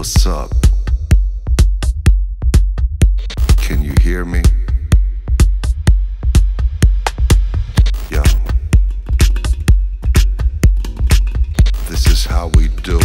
What's up? Can you hear me? Yeah. This is how we do.